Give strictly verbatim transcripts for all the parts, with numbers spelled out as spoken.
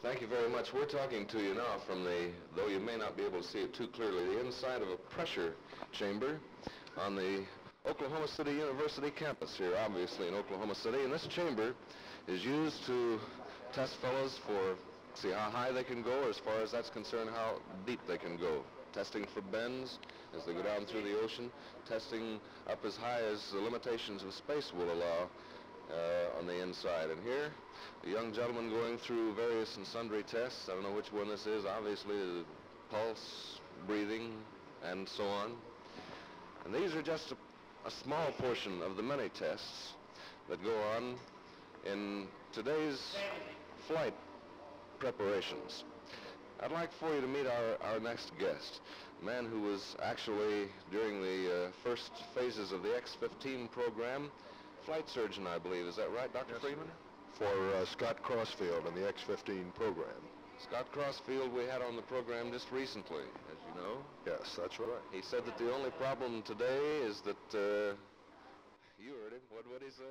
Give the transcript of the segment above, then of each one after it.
Thank you very much. We're talking to you now from the, though you may not be able to see it too clearly, the inside of a pressure chamber on the Oklahoma City University campus here, obviously in Oklahoma City. And this chamber is used to test fellows for, see how high they can go, or as far as that's concerned, how deep they can go. Testing for bends as they go down through the ocean, testing up as high as the limitations of space will allow. Uh, on the inside. And here, a young gentleman going through various and sundry tests. I don't know which one this is. Obviously, the pulse, breathing, and so on. And these are just a, a small portion of the many tests that go on in today's flight preparations. I'd like for you to meet our, our next guest, a man who was actually, during the uh, first phases of the X fifteen program, flight surgeon, I believe. Is that right, Doctor Yes, Freeman? For uh, Scott Crossfield and the X fifteen program. Scott Crossfield we had on the program just recently, as you know. Yes, that's right. He said that the only problem today is that, uh, you heard him, what would he say?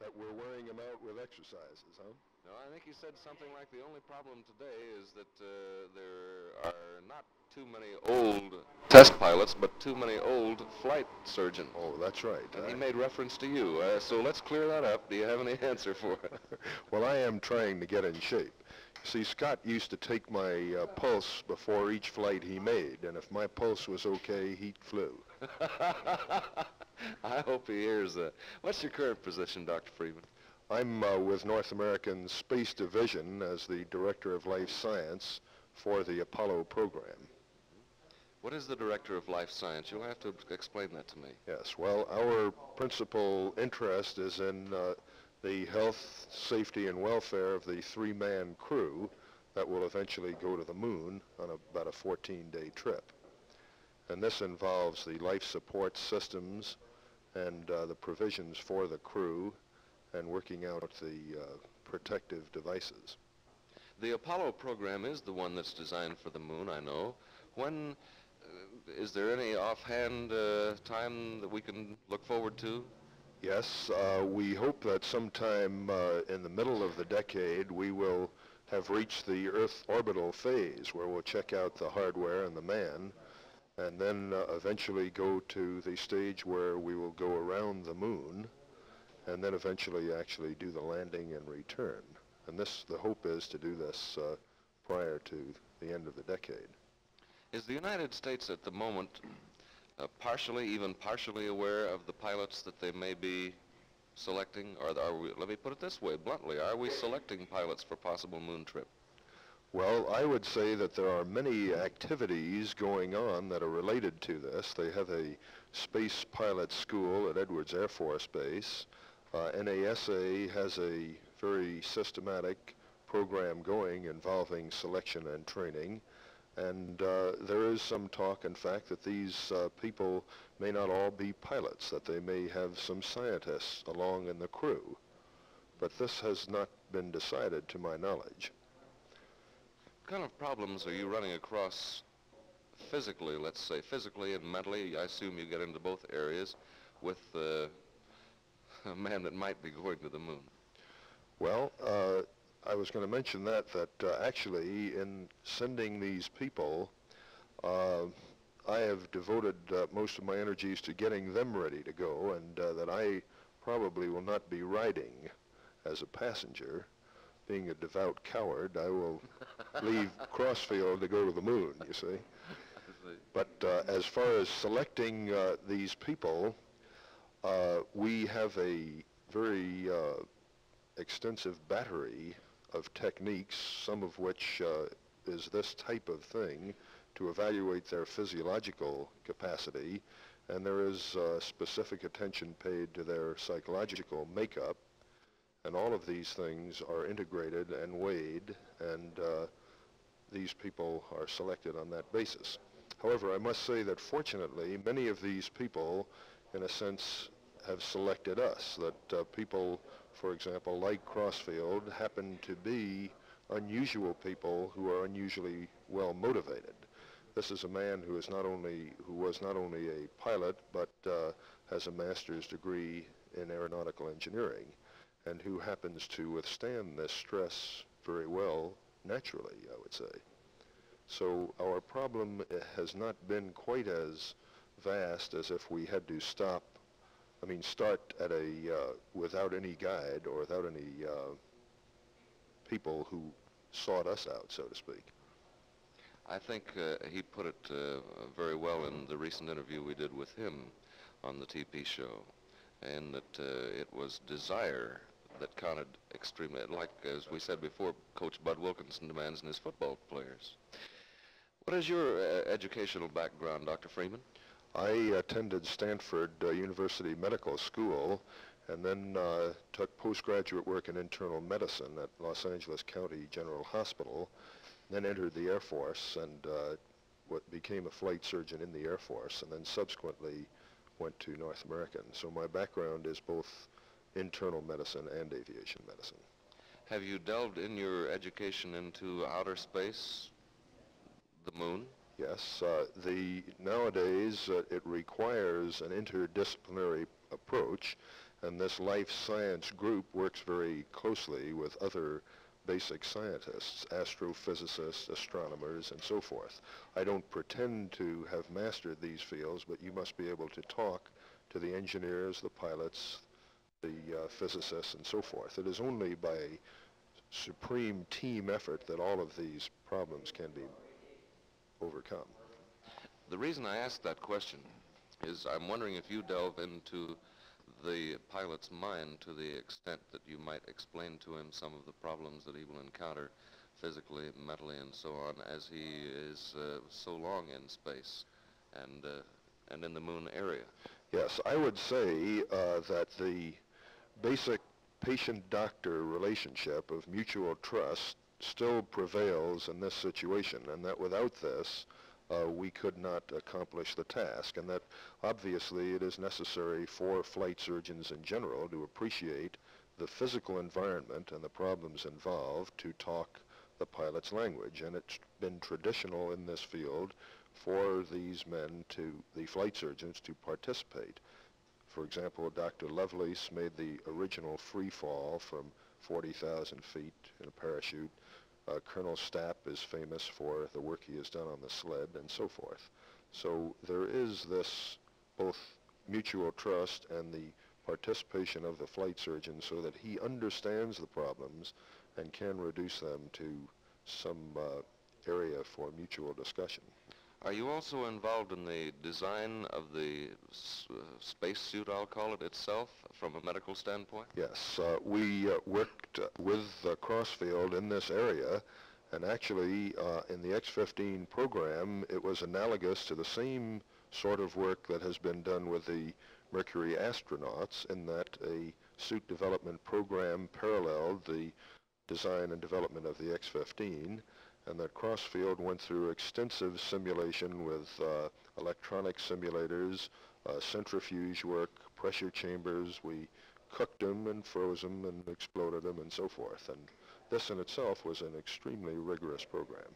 That we're wearing him out with exercises, huh? No, I think he said something like the only problem today is that uh, there are not too many old test pilots, but too many old flight surgeons. Oh, that's right. And I he made reference to you, uh, so let's clear that up. Do you have any answer for it? Well, I am trying to get in shape. See, Scott used to take my uh, pulse before each flight he made, and if my pulse was okay, he flew. I hope he hears that. What's your current position, Doctor Freeman? I'm uh, with North American Space Division as the Director of Life Science for the Apollo program. What is the Director of Life Science? You'll have to explain that to me. Yes, well, our principal interest is in uh, the health, safety, and welfare of the three-man crew that will eventually go to the moon on a, about a fourteen-day trip. And this involves the life support systems and uh, the provisions for the crew and working out the uh, protective devices. The Apollo program is the one that's designed for the moon, I know. When Is there any offhand uh, time that we can look forward to? Yes, uh, we hope that sometime uh, in the middle of the decade we will have reached the Earth orbital phase where we'll check out the hardware and the man, and then uh, eventually go to the stage where we will go around the moon and then eventually actually do the landing and return. And this, the hope is to do this uh, prior to the end of the decade. Is the United States at the moment uh, partially, even partially aware of the pilots that they may be selecting? Or are we, let me put it this way, bluntly, are we selecting pilots for possible moon trip? Well, I would say that there are many activities going on that are related to this. They have a space pilot school at Edwards Air Force Base. Uh, NASA has a very systematic program going involving selection and training. And uh, there is some talk, in fact, that these uh, people may not all be pilots, that they may have some scientists along in the crew. But this has not been decided, to my knowledge. What kind of problems are you running across physically, let's say, physically and mentally? I assume you get into both areas with uh, a man that might be going to the moon. Well, uh, I was going to mention that, that uh, actually in sending these people, uh, I have devoted uh, most of my energies to getting them ready to go, and uh, that I probably will not be riding as a passenger. Being a devout coward, I will leave Crossfield to go to the moon, you see. But uh, as far as selecting uh, these people, uh, we have a very uh, extensive battery of techniques, some of which uh, is this type of thing, to evaluate their physiological capacity, and there is uh, specific attention paid to their psychological makeup, and all of these things are integrated and weighed, and uh, these people are selected on that basis. However, I must say that fortunately, many of these people, in a sense, have selected us, that uh, people, for example, like Crossfield, happen to be unusual people who are unusually well motivated. This is a man who is not only, who was not only a pilot, but uh, has a master's degree in aeronautical engineering, and who happens to withstand this stress very well naturally, I would say. So our problem has not been quite as vast as if we had to stop, I mean start at a, uh, without any guide or without any uh, people who sought us out, so to speak. I think uh, he put it uh, very well in the recent interview we did with him on the T P show, and that uh, it was desire that counted extremely, like as we said before, Coach Bud Wilkinson demands in his football players. What is your uh, educational background, Doctor Freeman? I attended Stanford uh, University Medical School and then uh, took postgraduate work in internal medicine at Los Angeles County General Hospital, then entered the Air Force and uh, what became a flight surgeon in the Air Force, and then subsequently went to North American. So my background is both internal medicine and aviation medicine. Have you delved in your education into outer space, the moon? Yes. Uh, the, nowadays, uh, it requires an interdisciplinary approach, and this life science group works very closely with other basic scientists, astrophysicists, astronomers, and so forth. I don't pretend to have mastered these fields, but you must be able to talk to the engineers, the pilots, the uh, physicists, and so forth. It is only by supreme team effort that all of these problems can be overcome. The reason I asked that question is I'm wondering if you delve into the pilot's mind to the extent that you might explain to him some of the problems that he will encounter physically, mentally, and so on, as he is uh, so long in space and, uh, and in the moon area. Yes, I would say uh, that the basic patient-doctor relationship of mutual trust still prevails in this situation, and that without this, Uh, we could not accomplish the task, and that obviously it is necessary for flight surgeons in general to appreciate the physical environment and the problems involved to talk the pilot's language. And it's been traditional in this field for these men to, the flight surgeons, to participate. For example, Doctor Lovelace made the original free fall from forty thousand feet in a parachute. Uh, Colonel Stapp is famous for the work he has done on the sled and so forth. So there is this both mutual trust and the participation of the flight surgeon so that he understands the problems and can reduce them to some uh, area for mutual discussion. Are you also involved in the design of the uh, space suit, I'll call it, itself, from a medical standpoint? Yes. Uh, we uh, worked uh, with uh, Crossfield in this area, and actually uh, in the X fifteen program, it was analogous to the same sort of work that has been done with the Mercury astronauts, in that a suit development program paralleled the design and development of the X fifteen. And that Crossfield went through extensive simulation with uh, electronic simulators, uh, centrifuge work, pressure chambers. We cooked them and froze them and exploded them and so forth. And this in itself was an extremely rigorous program.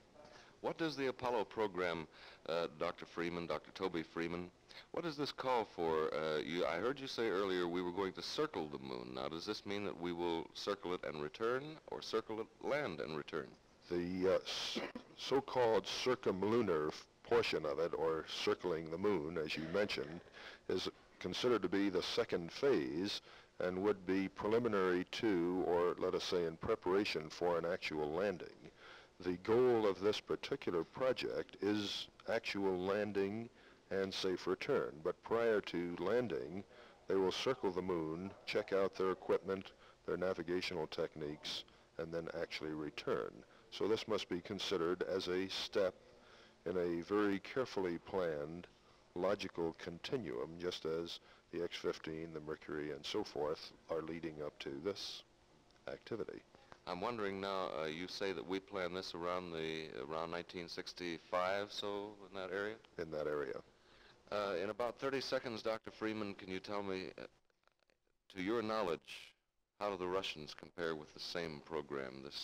What does the Apollo program, uh, Doctor Freeman, Doctor Toby Freeman, what does this call for? Uh, you, I heard you say earlier we were going to circle the moon. Now, does this mean that we will circle it and return, or circle it, land and return? The uh, so-called circumlunar portion of it, or circling the moon, as you mentioned, is considered to be the second phase and would be preliminary to, or let us say in preparation for, an actual landing. The goal of this particular project is actual landing and safe return, but prior to landing, they will circle the moon, check out their equipment, their navigational techniques, and then actually return. So this must be considered as a step in a very carefully planned, logical continuum, just as the X fifteen, the Mercury, and so forth are leading up to this activity. I'm wondering now, uh, you say that we planned this around the around nineteen sixty-five, so in that area? In that area. Uh, in about thirty seconds, Doctor Freeman, can you tell me, uh, to your knowledge, how do the Russians compare with the same program, this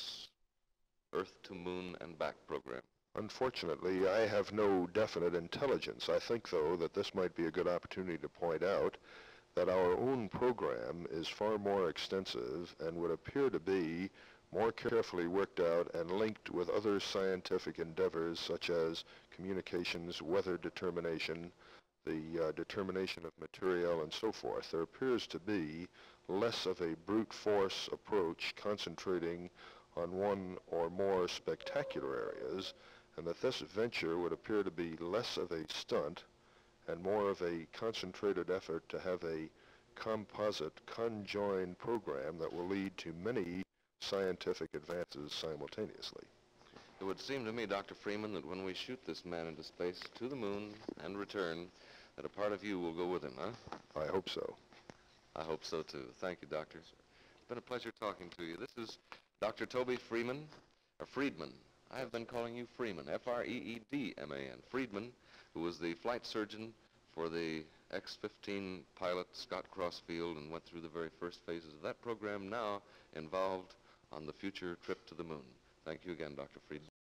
Earth to Moon and Back program? Unfortunately, I have no definite intelligence. I think, though, that this might be a good opportunity to point out that our own program is far more extensive and would appear to be more carefully worked out and linked with other scientific endeavors such as communications, weather determination, the uh, determination of material, and so forth, there appears to be less of a brute force approach concentrating on one or more spectacular areas, and that this venture would appear to be less of a stunt and more of a concentrated effort to have a composite, conjoined program that will lead to many scientific advances simultaneously. It would seem to me, Doctor Freeman, that when we shoot this man into space, to the moon, and return, that a part of you will go with him, huh? I hope so. I hope so, too. Thank you, Doctor. It's been a pleasure talking to you. This is Doctor Toby Freeman, or Freedman. I have been calling you Freeman, F R E E D M A N. Freedman, who was the flight surgeon for the X fifteen pilot, Scott Crossfield, and went through the very first phases of that program, now involved on the future trip to the moon. Thank you again, Doctor Freedman.